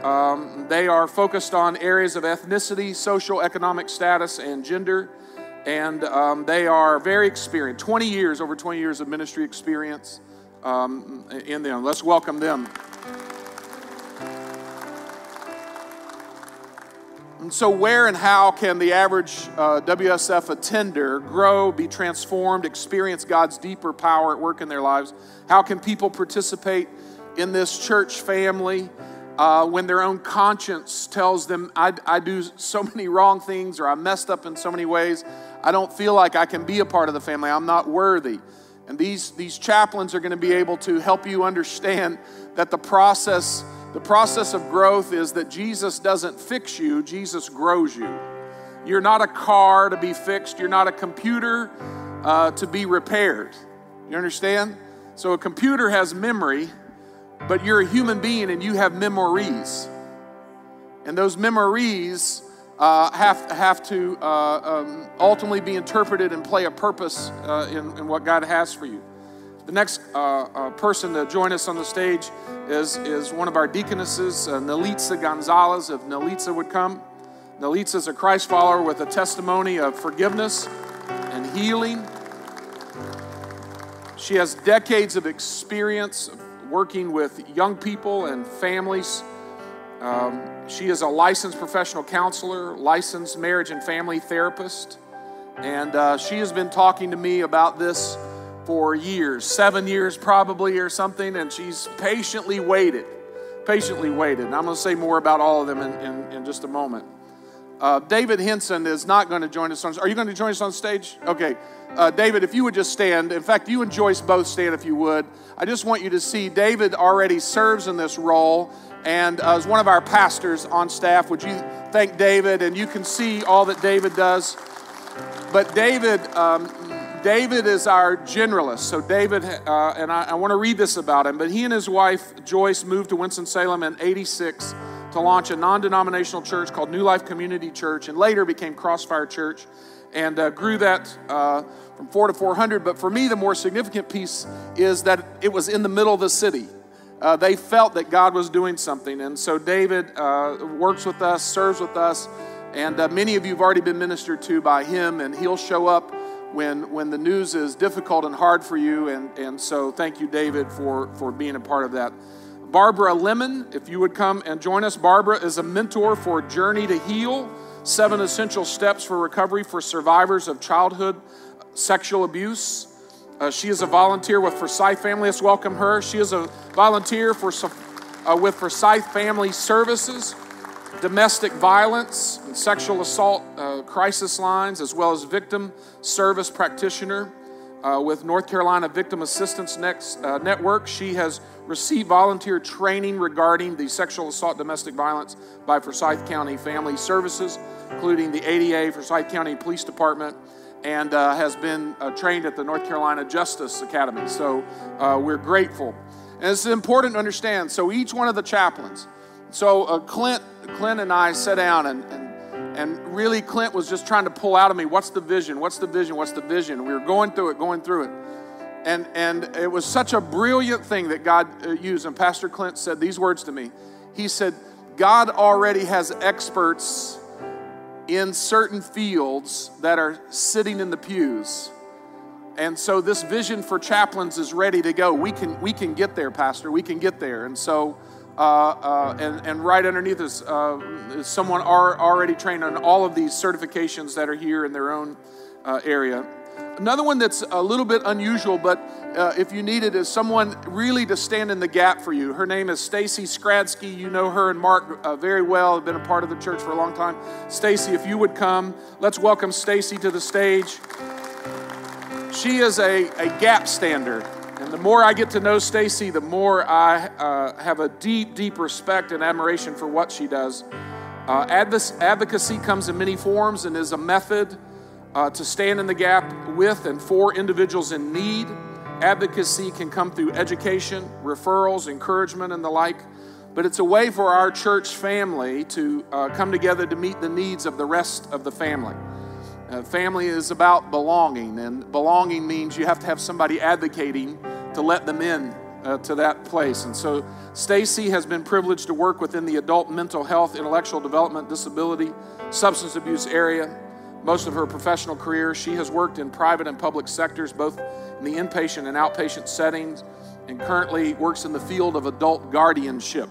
they are focused on areas of ethnicity, social, economic status, and gender, and they are very experienced, 20 years, over 20 years of ministry experience. In them. Let's welcome them. And so where and how can the average WSF attender grow, be transformed, experience God's deeper power at work in their lives? How can people participate in this church family when their own conscience tells them, I do so many wrong things, or I messed up in so many ways, I don't feel like I can be a part of the family, I'm not worthy? And these chaplains are going to be able to help you understand that the process of growth is that Jesus doesn't fix you, Jesus grows you. You're not a car to be fixed. You're not a computer to be repaired. You understand? So a computer has memory, but you're a human being and you have memories. And those memories have to ultimately be interpreted and play a purpose in what God has for you. The next person to join us on the stage is one of our deaconesses, Nalitza Gonzalez. If Nalitza would come. Nalitza is a Christ follower with a testimony of forgiveness and healing. She has decades of experience working with young people and families. She is a licensed professional counselor, licensed marriage and family therapist, and she has been talking to me about this for years, 7 years probably or something, and she's patiently waited. And I'm going to say more about all of them in just a moment. David Henson is not going to join us on stage. Are you going to join us on stage? Okay. David, if you would just stand. In fact, you and Joyce both stand if you would. I just want you to see David already serves in this role and as one of our pastors on staff. Would you thank David? And you can see all that David does. But David is our generalist. So David, and I want to read this about him, but he and his wife, Joyce, moved to Winston-Salem in '86 to launch a non-denominational church called New Life Community Church, and later became Crossfire Church, and grew that from 4 to 400. But for me, the more significant piece is that it was in the middle of the city. They felt that God was doing something. And so David works with us, serves with us, and many of you have already been ministered to by him, and he'll show up when the news is difficult and hard for you. And so thank you, David, for being a part of that. Barbara Lemon, if you would come and join us. Barbara is a mentor for Journey to Heal, 7 Essential Steps for Recovery for Survivors of Childhood Sexual Abuse. She is a volunteer with Forsyth Family. Let's welcome her. She is a volunteer with Forsyth Family Services, domestic violence and sexual assault crisis lines, as well as victim service practitioner. With North Carolina Victim Assistance Network. She has received volunteer training regarding the sexual assault domestic violence by Forsyth County Family Services, including the ADA, Forsyth County Police Department, and has been trained at the North Carolina Justice Academy. So we're grateful. And it's important to understand, so each one of the chaplains, so Clint and I sat down and really, Clint was just trying to pull out of me, what's the vision? What's the vision? What's the vision? We were going through it. And it was such a brilliant thing that God used. And Pastor Clint said these words to me. He said, God already has experts in certain fields that are sitting in the pews. And so this vision for chaplains is ready to go. We can get there, Pastor. We can get there. And so, and right underneath us, is someone already trained on all of these certifications that are here in their own area. Another one that's a little bit unusual, but if you need it, is someone really to stand in the gap for you. Her name is Stacy Skradsky. You know her and Mark very well. Have been a part of the church for a long time. Stacy, if you would come, let's welcome Stacy to the stage. She is a gap stander, and the more I get to know Stacy, the more I have a deep, deep respect and admiration for what she does. Advocacy comes in many forms and is a method to stand in the gap with and for individuals in need. Advocacy can come through education, referrals, encouragement, and the like, but it's a way for our church family to come together to meet the needs of the rest of the family. Family is about belonging, and belonging means you have to have somebody advocating to let them in to that place. And so Stacy has been privileged to work within the adult mental health, intellectual development, disability, substance abuse area. Most of her professional career, she has worked in private and public sectors, both in the inpatient and outpatient settings, and currently works in the field of adult guardianship.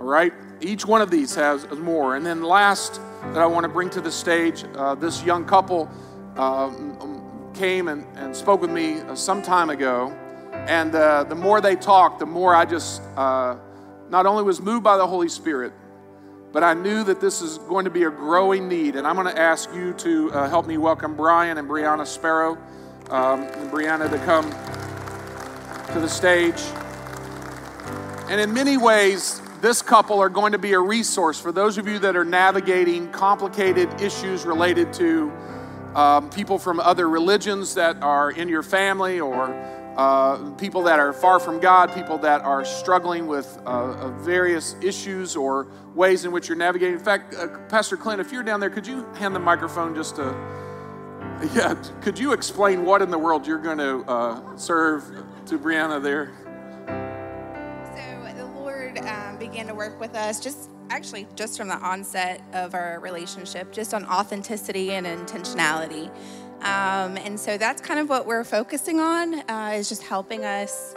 All right? Each one of these has more. And then last that I want to bring to the stage, this young couple came and spoke with me some time ago. And the more they talked, the more I just not only was moved by the Holy Spirit, but I knew that this is going to be a growing need, and I'm going to ask you to help me welcome Brian and Brianna Sparrow, and Brianna to come to the stage. And in many ways, this couple are going to be a resource for those of you that are navigating complicated issues related to people from other religions that are in your family, or people that are far from God, people that are struggling with various issues or ways in which you're navigating. In fact, Pastor Clint, if you're down there, could you hand the microphone just to, yeah, could you explain what in the world you're going to serve to Brianna there? So the Lord began to work with us just from the onset of our relationship, just on authenticity and intentionality. And so that's kind of what we're focusing on, is just helping us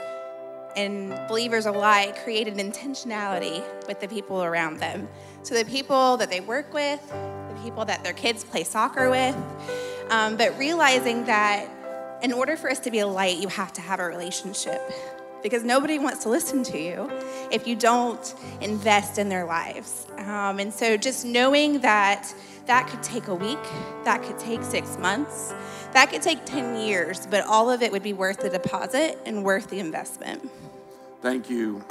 and believers alike create an intentionality with the people around them. So the people that they work with, the people that their kids play soccer with, but realizing that in order for us to be a light, you have to have a relationship, because nobody wants to listen to you if you don't invest in their lives. And so just knowing that could take a week, that could take 6 months, that could take 10 years, but all of it would be worth the deposit and worth the investment. Thank you.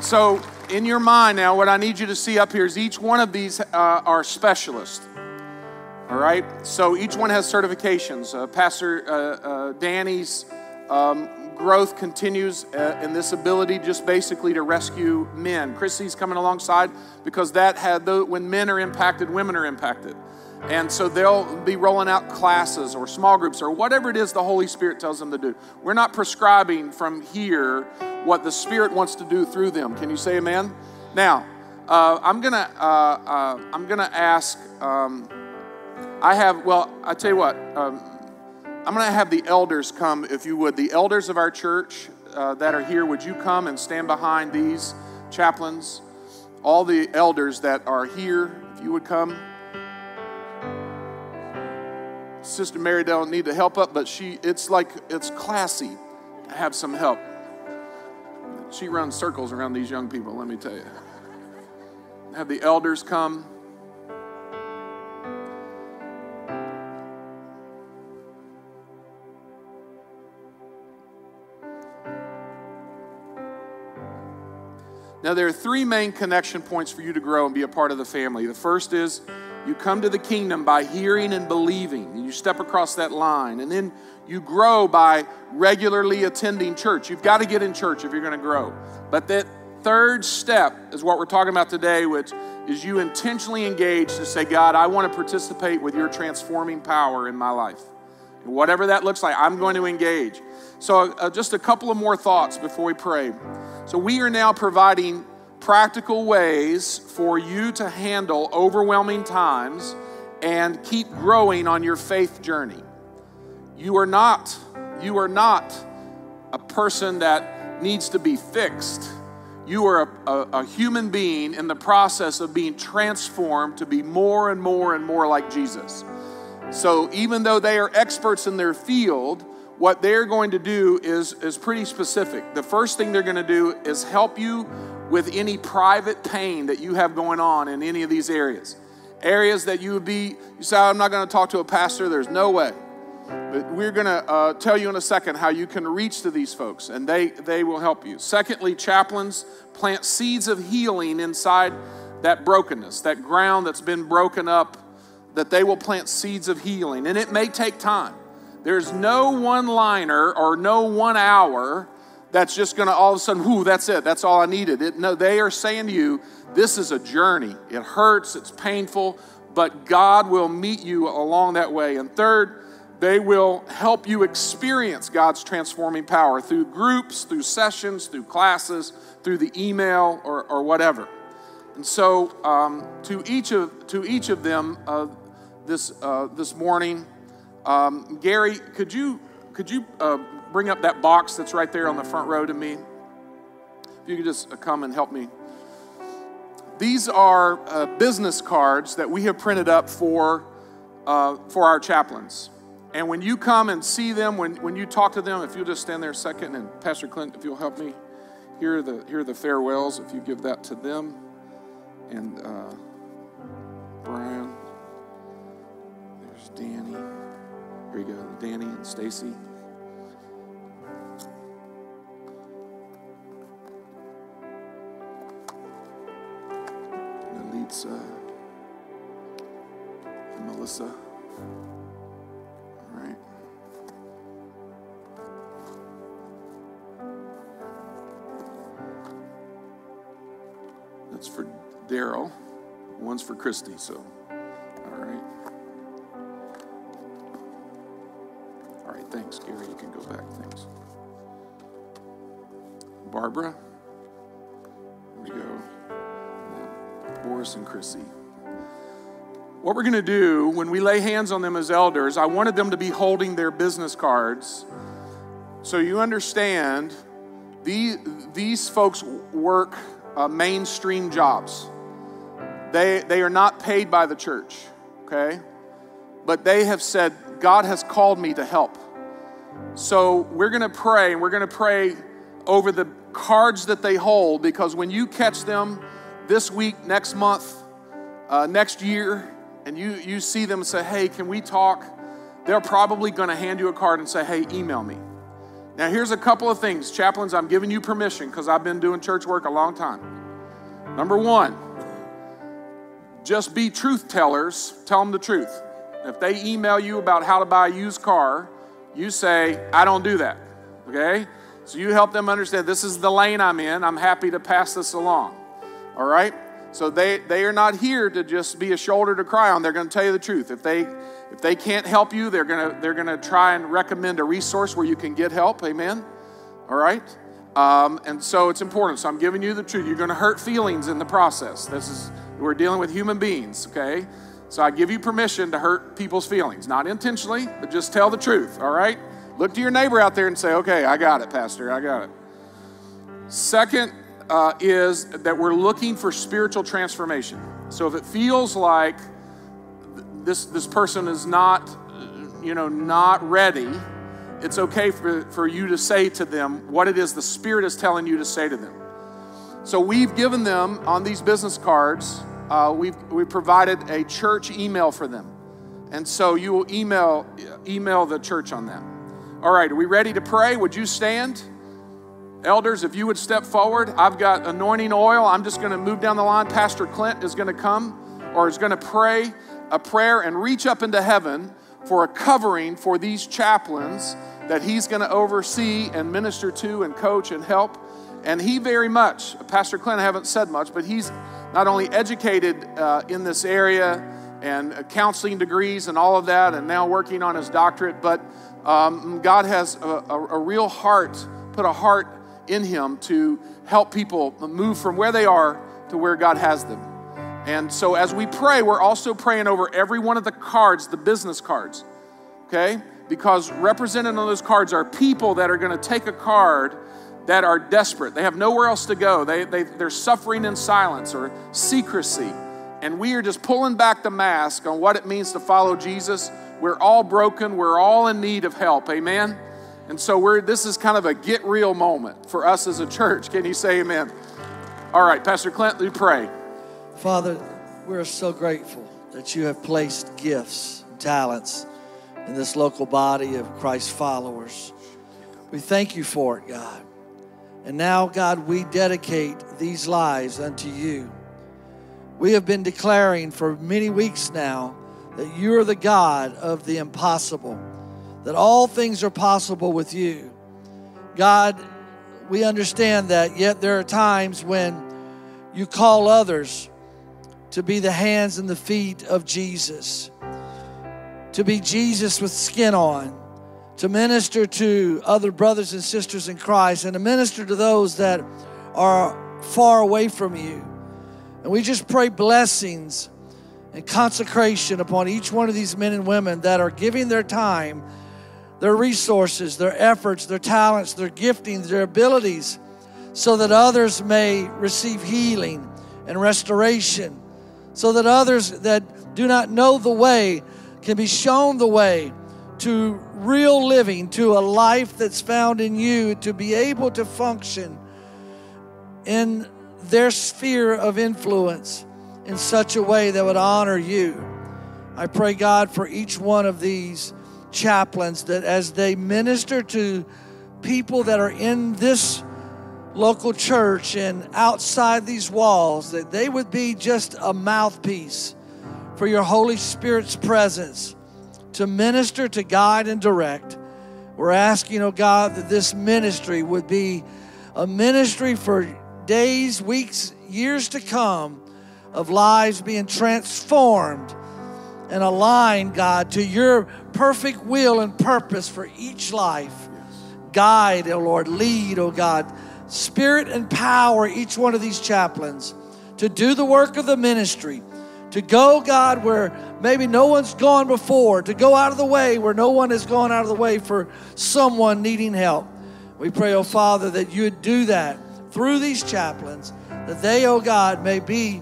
So in your mind now, what I need you to see up here is each one of these are specialists, all right? So each one has certifications. Pastor Danny's growth continues in this ability just basically to rescue men. Chrissy's coming alongside because when men are impacted, women are impacted. And so they'll be rolling out classes or small groups or whatever it is the Holy Spirit tells them to do. We're not prescribing from here what the Spirit wants to do through them. Can you say amen? Now, I'm gonna ask, I tell you what, I'm going to have the elders come, if you would. The elders of our church that are here, would you come and stand behind these chaplains? All the elders that are here, if you would come. Sister Mary don't need the help up, but it's classy to have some help. She runs circles around these young people, let me tell you. Have the elders come. Now, there are three main connection points for you to grow and be a part of the family. The first is you come to the kingdom by hearing and believing, and you step across that line. And then you grow by regularly attending church. You've got to get in church if you're going to grow. But that third step is what we're talking about today, which is you intentionally engage to say, God, I want to participate with your transforming power in my life. And whatever that looks like, I'm going to engage. So just a couple of more thoughts before we pray. So we are now providing practical ways for you to handle overwhelming times and keep growing on your faith journey. You are not a person that needs to be fixed. You are a human being in the process of being transformed to be more and more and more like Jesus. So even though they are experts in their field, what they're going to do is pretty specific. The first thing they're going to do is help you with any private pain that you have going on in any of these areas. Areas that you say, I'm not going to talk to a pastor, there's no way. But we're going to tell you in a second how you can reach to these folks, and they will help you. Secondly, chaplains plant seeds of healing inside that brokenness, that ground that's been broken up, that they will plant seeds of healing. And it may take time. There's no one-liner or no 1 hour that's just going to all of a sudden, whoo, that's it, that's all I needed. No, they are saying to you, this is a journey. It hurts, it's painful, but God will meet you along that way. And third, they will help you experience God's transforming power through groups, through sessions, through classes, through the email or whatever. And so to each of them this morning, Gary, could you bring up that box that's right there on the front row to me? If you could just come and help me. These are business cards that we have printed up for our chaplains. And when you come and see them, when you talk to them, if you'll just stand there a second, and Pastor Clint, if you'll help me, here are the farewells, if you give that to them. And Brian, there's Danny. Here you go, Danny and Stacy. Nalitza and Melissa. All right. That's for Daryl. One's for Christy, so, all right. All right, thanks, Gary. You can go back, thanks. Barbara. There we go. And Boris and Chrissy. What we're going to do when we lay hands on them as elders, I wanted them to be holding their business cards. So you understand, these folks work mainstream jobs. They are not paid by the church, okay? But they have said, God has called me to help. So we're going to pray, and we're going to pray over the cards that they hold, because when you catch them this week, next month, next year, and you see them and say, hey, can we talk? They're probably going to hand you a card and say, hey, email me. Now, here's a couple of things. Chaplains, I'm giving you permission because I've been doing church work a long time. Number one, just be truth tellers. Tell them the truth. If they email you about how to buy a used car, you say, I don't do that, okay? So you help them understand, this is the lane I'm in. I'm happy to pass this along, all right? So they are not here to just be a shoulder to cry on. They're going to tell you the truth. If they can't help you, they're going to try and recommend a resource where you can get help. Amen. All right. And so it's important. So I'm giving you the truth. You're going to hurt feelings in the process. We're dealing with human beings. Okay. So I give you permission to hurt people's feelings, not intentionally, but just tell the truth. All right. Look to your neighbor out there and say, okay, I got it, Pastor. I got it. Second, is that we're looking for spiritual transformation. So if it feels like this person is not ready, it's okay for you to say to them what it is the Spirit is telling you to say to them. So we've given them, on these business cards, we provided a church email for them. And so you will email the church on that. All right, are we ready to pray? Would you stand? Elders, if you would step forward, I've got anointing oil. I'm just going to move down the line. Pastor Clint is going to come or is going to pray a prayer and reach up into heaven for a covering for these chaplains that he's going to oversee and minister to and coach and help. And he very much, Pastor Clint, I haven't said much, but he's not only educated in this area and counseling degrees and all of that, and now working on his doctorate, but God has a real heart, put a heart in him to help people move from where they are to where God has them. And so as we pray, we're also praying over every one of the cards, the business cards, okay? Because represented on those cards are people that are gonna take a card that are desperate. They have nowhere else to go. They're suffering in silence or secrecy. And we are just pulling back the mask on what it means to follow Jesus. We're all broken. We're all in need of help, amen? And so this is kind of a get real moment for us as a church. Can you say amen? All right, Pastor Clint, we pray. Father, we're so grateful that you have placed gifts and talents in this local body of Christ followers. We thank you for it, God. And now, God, we dedicate these lives unto you. We have been declaring for many weeks now that you are the God of the impossible, that all things are possible with you. God, we understand that, yet there are times when you call others to be the hands and the feet of Jesus, to be Jesus with skin on, to minister to other brothers and sisters in Christ, and to minister to those that are far away from you. And we just pray blessings and consecration upon each one of these men and women that are giving their time, their resources, their efforts, their talents, their giftings, their abilities, so that others may receive healing and restoration, so that others that do not know the way can be shown the way to real living, to a life that's found in you, to be able to function in their sphere of influence in such a way that would honor you. I pray, God, for each one of these chaplains that as they minister to people that are in this local church and outside these walls, that they would be just a mouthpiece for your Holy Spirit's presence to minister, to guide, and direct. We're asking, oh God, that this ministry would be a ministry for days, weeks, years to come of lives being transformed and aligned, God, to your perfect will and purpose for each life. Yes. Guide, oh Lord, lead, oh God. Spirit and power each one of these chaplains to do the work of the ministry, to go, God, where maybe no one's gone before, to go out of the way where no one has gone out of the way for someone needing help. We pray, oh Father, that you would do that through these chaplains, that they, oh God, may be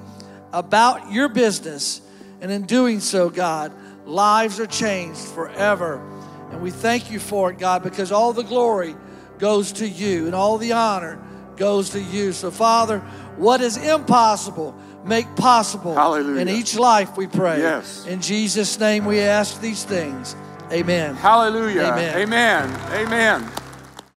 about your business. And in doing so, God, lives are changed forever. And we thank you for it, God, because all the glory goes to you and all the honor goes to you. So, Father, what is impossible, make possible. Hallelujah. In each life, we pray. Yes. In Jesus' name we ask these things. Amen. Hallelujah. Amen. Amen. Amen.